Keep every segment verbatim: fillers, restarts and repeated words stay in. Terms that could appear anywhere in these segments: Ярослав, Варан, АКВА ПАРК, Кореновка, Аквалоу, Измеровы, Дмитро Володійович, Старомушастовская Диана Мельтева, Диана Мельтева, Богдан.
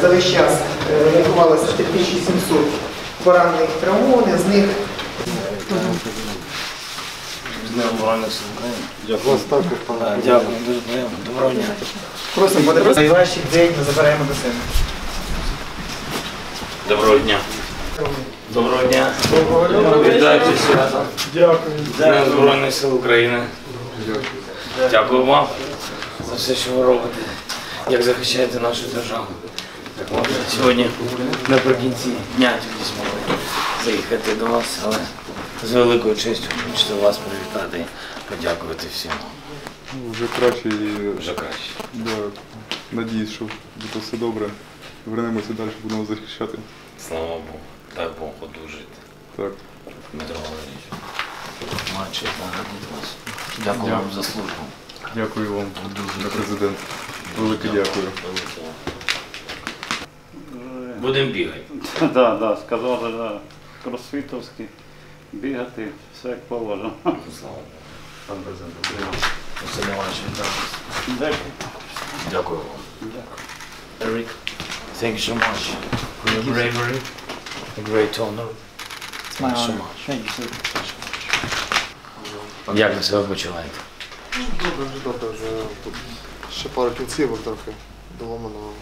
За весь час лікувалося три тисячі сімсот поранених травмованих, з них дякую, дуже приємно. Доброго дня. Просимо подивитися. Найважчий день ми забираємо до себе. Доброго дня. Доброго дня. Вітайтеся. Дякую. Дякую Збройних сил України. Дякую вам за все, що ви робите, як захищаєте нашу державу. Так можна сьогодні наприкінці дня тоді змогли заїхати до вас, але з великою честю хочу вас привітати і подякувати всім. Вже краще і... Вже краще. Да. Надіюсь, що буде все добре. Вернемося далі, будемо захищати. Слава Богу. Дай Бог одужити. Так. Дмитро Володійович, маю честь нагадати вас. Дякую, дякую вам за службу. Дякую вам, дуже президент. Велике дякую. Будемо бігати. Так, да, да, сказали, да. Красвитовський. Бігати, все як положено. Слава Богу. Пан президент, Василь Іванович, вітаю. Дякую. Дякую вам. Дякую. Eric, thank you so much for your bravery. A great honor. Thank you so much. Thank you so much. Як ви себе почуваєте? Добре, вже добре. Вже тут ще пару кінців трохи доломаного.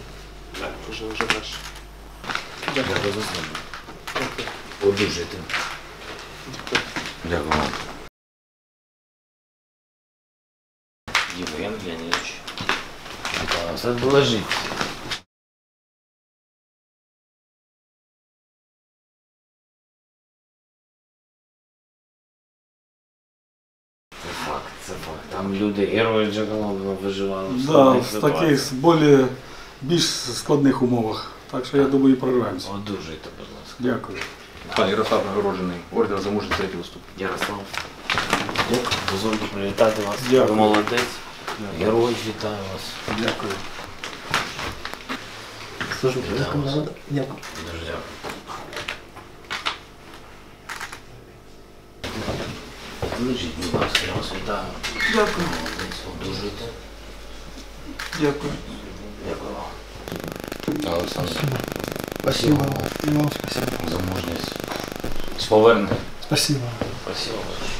Вже краще. Дякую за службу. Одужайте. Дякую вам. Дмитро Володійович. Все доложіть. Це факт, це факт. Там люди, герої Джагалова виживали. Так, в таких болі, більш складних умовах. Так що, я думаю, і прорвемося. Одужайте, будь ласка. Дякую. Пан Ярослав нагороджений орденом за мужність третього ступеня. Ярослав, дозвольте привітати вас. Дякую. Ви молодець. Дякую. Герой, вітаю вас. Дякую. Служу українському народу. Дякую. Дуже дякую. Подлежіть, будь ласка, я вас вітаю. Дякую. Молодець, одужуйте. Дякую. Дякую вам. Олександр. Спасибо вам. Спасибо. За мужність. З поверненням. Спасибо. Спасибо.